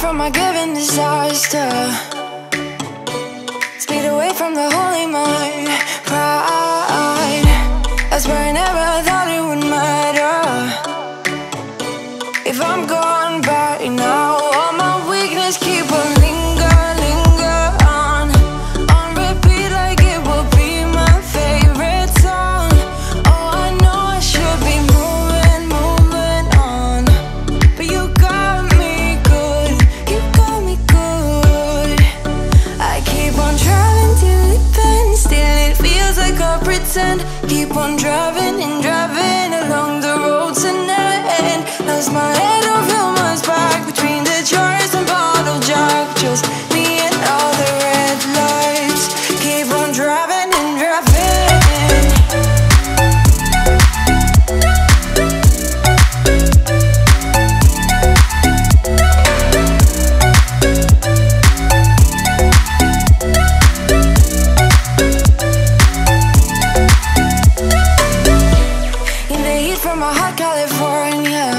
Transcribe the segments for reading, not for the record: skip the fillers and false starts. from a given disaster. Speed away from the holy mind, pride. That's where I never thought it would matter. If I'm gone by now, all my weakness keep on linger on repeat like it will be my favorite song. Oh, I know I should be moving on, but you got me good, you got me good. I keep on driving till it bends, till it feels like I pretend. Keep on driving and driving along the road tonight, and lost my head over my back between the jars and bottle jack. Just me and all the red lights. Keep on driving and driving. In the heat from a hot California,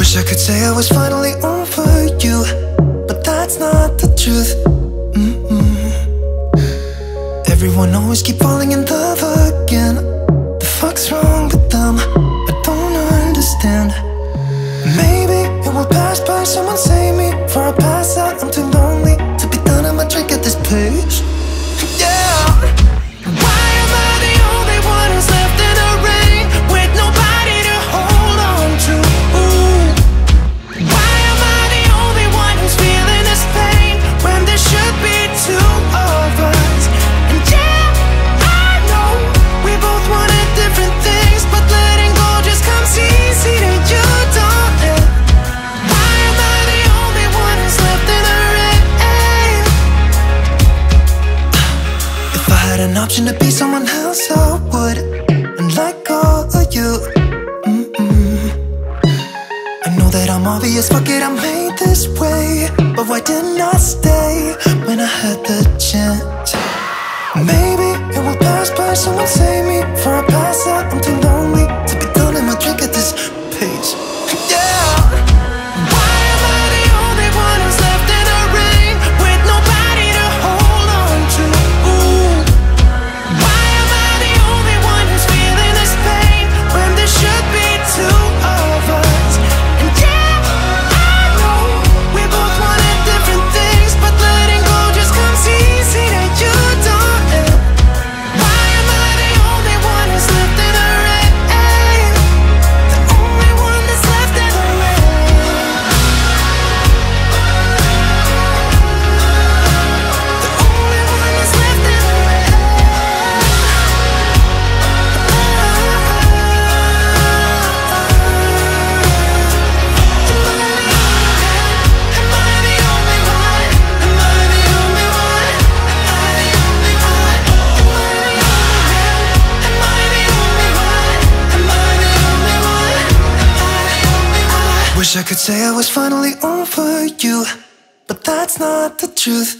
wish I could say I was finally over you, but that's not the truth. Everyone always keep falling in love again. The fuck's wrong with them? I don't understand. Maybe it will pass by, someone save me, before I pass out. I'm too lonely to be done on my drink at this pace. An option to be someone else, I would, and like all of you. I know that I'm obvious, fuck it, I'm made this way. But why didn't I stay when I had the chance? Maybe it will pass by, someone save me, before I pass out. I'm too lonely to be done in my drink at this pace. Yeah. Wish I could say I was finally over you, but that's not the truth.